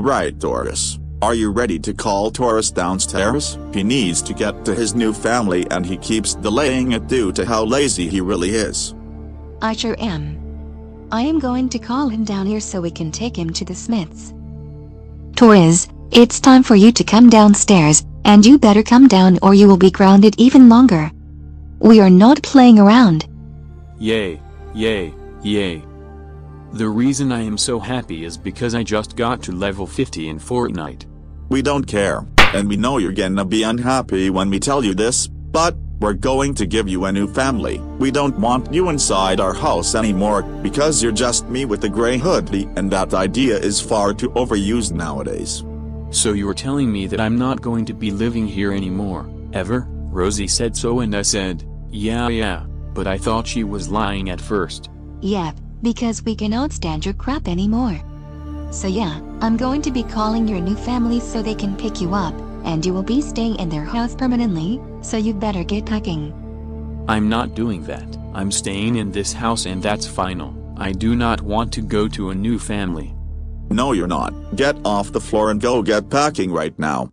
All right, Doris. Are you ready to call Toris downstairs? He needs to get to his new family and he keeps delaying it due to how lazy he really is. I sure am. I am going to call him down here so we can take him to the Smiths. Toris, it's time for you to come downstairs, and you better come down or you will be grounded even longer. We are not playing around. Yay, yay, yay. The reason I am so happy is because I just got to level 50 in Fortnite. We don't care, and we know you're gonna be unhappy when we tell you this, but we're going to give you a new family. We don't want you inside our house anymore, because you're just me with a gray hoodie, and that idea is far too overused nowadays. So you're telling me that I'm not going to be living here anymore, ever? Rosie said so and I said, yeah, but I thought she was lying at first. Yep, because we cannot stand your crap anymore. So yeah, I'm going to be calling your new family so they can pick you up, and you will be staying in their house permanently, so you better get packing. I'm not doing that. I'm staying in this house and that's final. I do not want to go to a new family. No, you're not. Get off the floor and go get packing right now.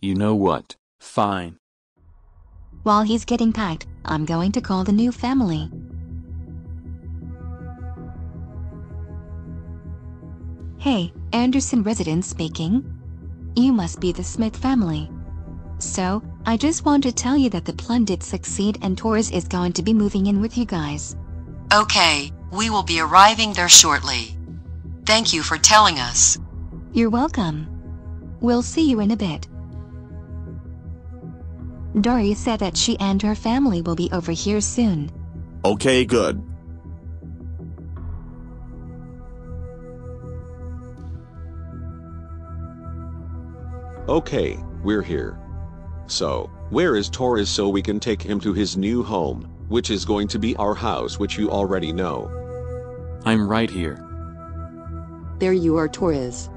You know what? Fine. While he's getting packed, I'm going to call the new family. Hey, Anderson resident speaking. You must be the Smith family. So, I just want to tell you that the plan did succeed and Toris is going to be moving in with you guys. Okay, we will be arriving there shortly. Thank you for telling us. You're welcome. We'll see you in a bit. Doria said that she and her family will be over here soon. Okay, good. Okay, we're here. So, where is Toris so we can take him to his new home, which is going to be our house, which you already know? I'm right here. There you are, Toris.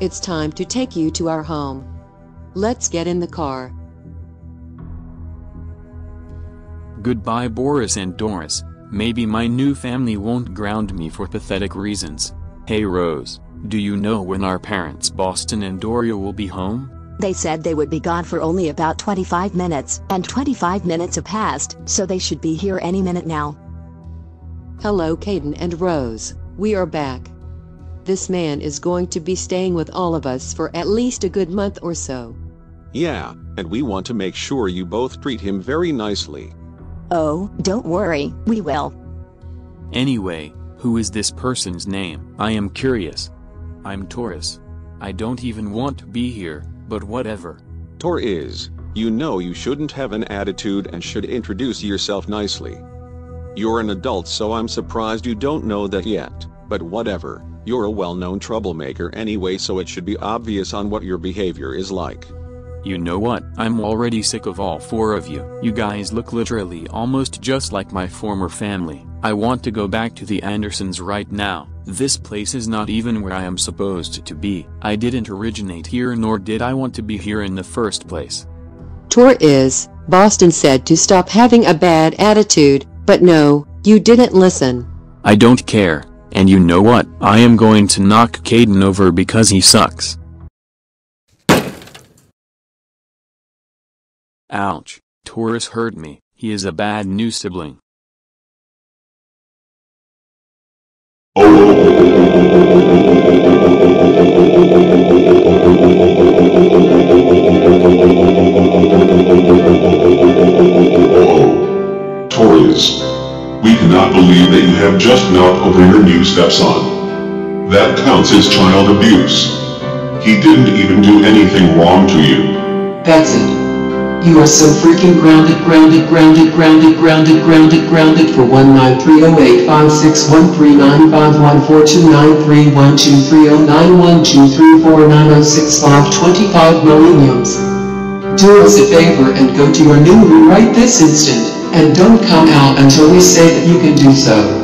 It's time to take you to our home. Let's get in the car. Goodbye, Boris and Doris. Maybe my new family won't ground me for pathetic reasons. Hey, Rose. Do you know when our parents Boston and Doria will be home? They said they would be gone for only about 25 minutes, and 25 minutes have passed, so they should be here any minute now. Hello, Caiden and Rose. We are back. This man is going to be staying with all of us for at least a good month or so. Yeah, and we want to make sure you both treat him very nicely. Oh, don't worry, we will. Anyway, who is this person's name? I am curious. I'm Toris. I don't even want to be here, but whatever. Toris, you know you shouldn't have an attitude and should introduce yourself nicely. You're an adult, so I'm surprised you don't know that yet, but whatever. You're a well-known troublemaker anyway, so it should be obvious on what your behavior is like. You know what? I'm already sick of all four of you. You guys look literally almost just like my former family. I want to go back to the Andersons right now. This place is not even where I am supposed to be. I didn't originate here nor did I want to be here in the first place. Toris, Boston said to stop having a bad attitude, but no, you didn't listen. I don't care, and you know what? I am going to knock Caiden over because he sucks. Ouch, Toris hurt me. He is a bad new sibling. Oh, Toris, we cannot believe that you have just knocked over your new stepson. That counts as child abuse. He didn't even do anything wrong to you. That's it. You are so freaking grounded for 1930856139514293123191234906525 millenniums. Do us a favor and go to your new room right this instant, and don't come out until we say that you can do so.